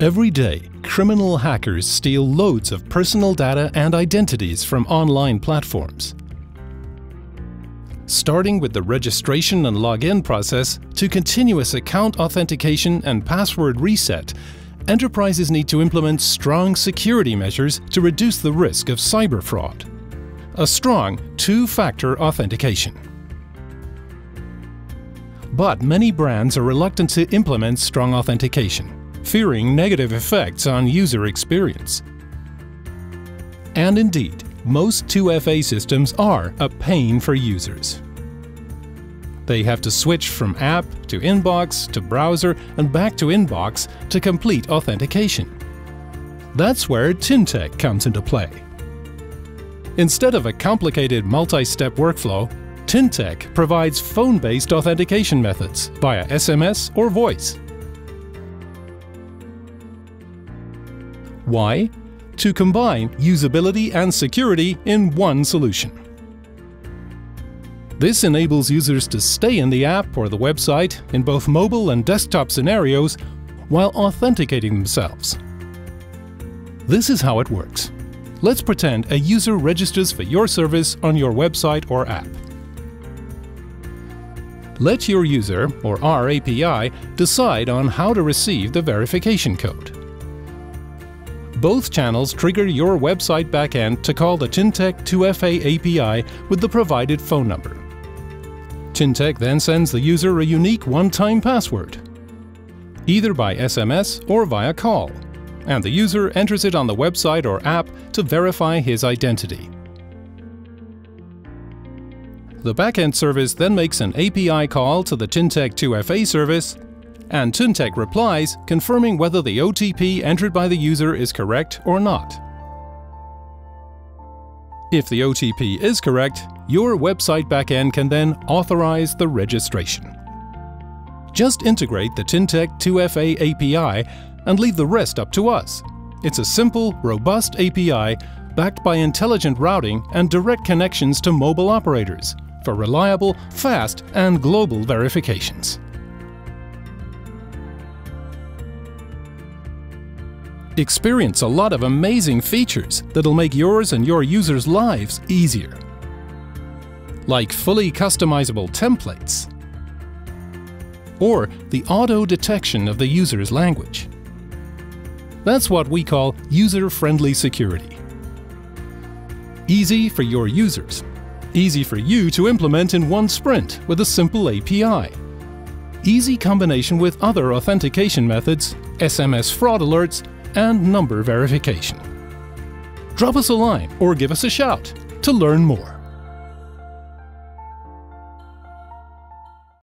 Every day, criminal hackers steal loads of personal data and identities from online platforms. Starting with the registration and login process to continuous account authentication and password reset, enterprises need to implement strong security measures to reduce the risk of cyber fraud. A strong two-factor authentication. But many brands are reluctant to implement strong authentication, fearing negative effects on user experience. And indeed, most 2FA systems are a pain for users. They have to switch from app to inbox to browser and back to inbox to complete authentication. That's where tyntec comes into play. Instead of a complicated multi-step workflow, tyntec provides phone-based authentication methods via SMS or voice. Why? To combine usability and security in one solution. This enables users to stay in the app or the website in both mobile and desktop scenarios while authenticating themselves. This is how it works. Let's pretend a user registers for your service on your website or app. Let your user, or our API, decide on how to receive the verification code. Both channels trigger your website backend to call the tyntec 2FA API with the provided phone number. tyntec then sends the user a unique one-time password, either by SMS or via call, and the user enters it on the website or app to verify his identity. The backend service then makes an API call to the tyntec 2FA service, and tyntec replies, confirming whether the OTP entered by the user is correct or not. If the OTP is correct, your website backend can then authorize the registration. Just integrate the tyntec 2FA API and leave the rest up to us. It's a simple, robust API backed by intelligent routing and direct connections to mobile operators, for reliable, fast, and global verifications. Experience a lot of amazing features that'll make yours and your users' lives easier. Like fully customizable templates, or the auto-detection of the user's language. That's what we call user-friendly security. Easy for your users. Easy for you to implement in one sprint with a simple API. Easy combination with other authentication methods, SMS fraud alerts, and number verification. Drop us a line or give us a shout to learn more.